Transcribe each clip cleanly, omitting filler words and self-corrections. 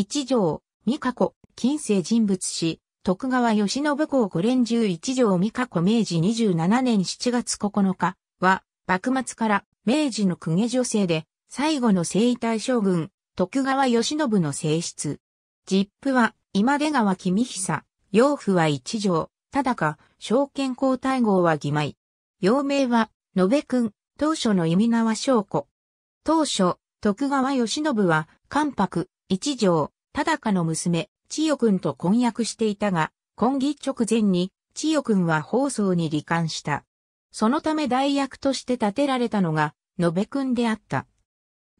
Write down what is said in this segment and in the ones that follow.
一条、三ヶ子、近世人物史、徳川慶喜公5連十一条三ヶ子明治27年7月9日は、幕末から明治の公家女性で、最後の征夷大将軍、徳川慶喜の正室。実父は今出川公久、養父は一条、忠敬、昭憲皇太后は義妹。幼名は、野辺君、当初の意味名は祥子。当初、徳川慶喜は、関白、一条、忠敬の娘、千代君と婚約していたが、婚儀直前に、千代君は法相に離官した。そのため代役として立てられたのが、野辺君であった。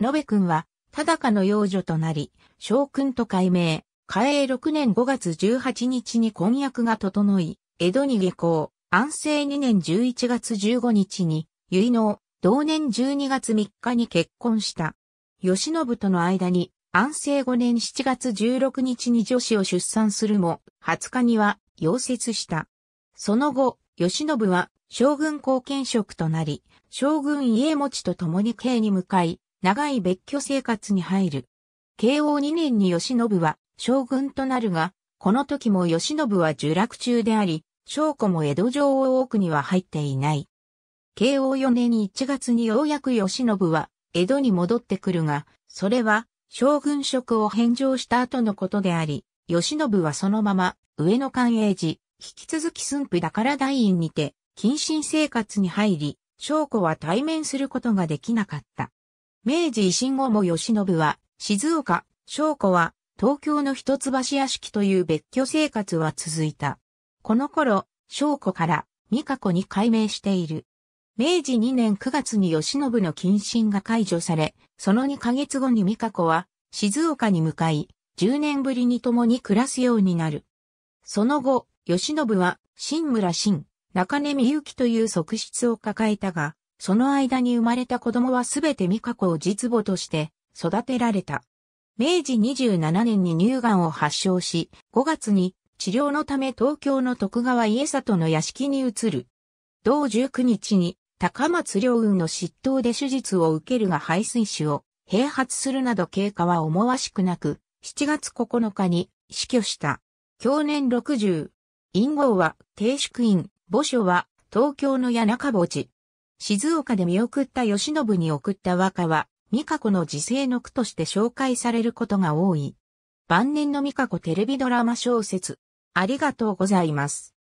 野辺君は、忠敬の養女となり、昭君と改名。嘉永6年5月18日に婚約が整い、江戸に下校、安政2年11月15日に、結納、同年12月3日に結婚した。慶喜との間に、安政5年7月16日に女子を出産するも、20日には、夭折した。その後、慶喜は、将軍後見職となり、将軍家持と共に京に向かい、長い別居生活に入る。慶応2年に慶喜は、将軍となるが、この時も慶喜は受落中であり、祥子も江戸城大奥には入っていない。慶応4年1月にようやく慶喜は、江戸に戻ってくるが、それは、将軍職を返上した後のことであり、慶喜はそのまま、上野寛永寺、引き続き駿府宝台院にて、謹慎生活に入り、祥子は対面することができなかった。明治維新後も慶喜は、静岡、祥子は、東京の一橋屋敷という別居生活は続いた。この頃、祥子から三ヶ子に改名している。明治2年9月に慶喜の謹慎が解除され、その2ヶ月後に三ヶ子は静岡に向かい、10年ぶりに共に暮らすようになる。その後、慶喜は新村新、中根美幸という側室を抱えたが、その間に生まれた子供はすべて三ヶ子を実母として育てられた。明治27年に乳がんを発症し、5月に治療のため東京の徳川家里の屋敷に移る。同19日に高松良雲の執刀で手術を受けるが肺水腫を併発するなど経過は思わしくなく、7月9日に死去した。享年60。院号は定宿院、墓所は東京の谷中墓地。静岡で見送った慶喜に送った和歌は、三ヶ子の辞世の句として紹介されることが多い。晩年の三ヶ子テレビドラマ小説。ありがとうございます。